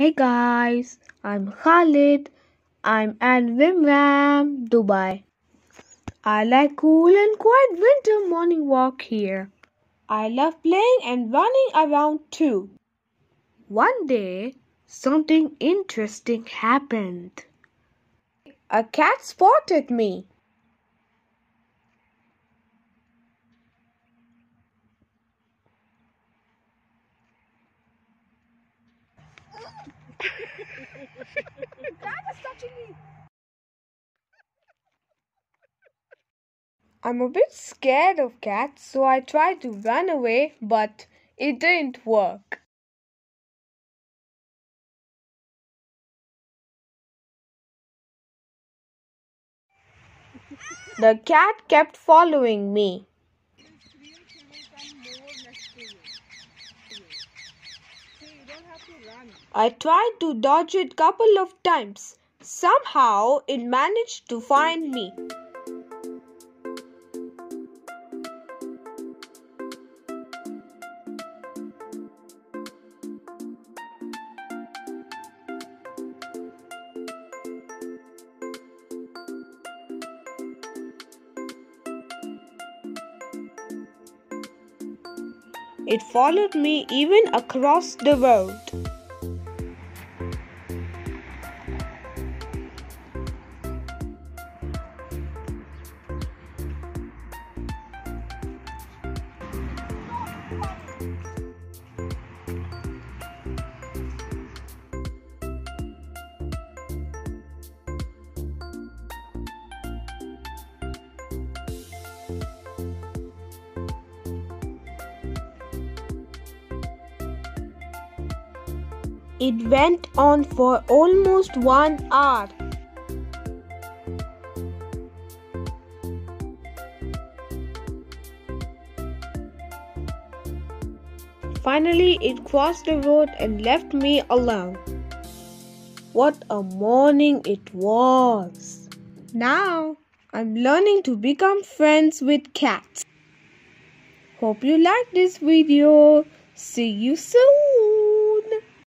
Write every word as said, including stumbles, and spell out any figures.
Hey guys, I'm Khalid. I'm at Remram, Dubai. I like cool and quiet winter morning walk here. I love playing and running around too. One day, something interesting happened. A cat spotted me. That is touching me. I'm a bit scared of cats, so I tried to run away, but it didn't work. The cat kept following me. I tried to dodge it couple of times. Somehow it managed to find me. It followed me even across the road. It went on for almost one hour. Finally, it crossed the road and left me alone. What a morning it was! Now, I'm learning to become friends with cats. Hope you like this video. See you soon.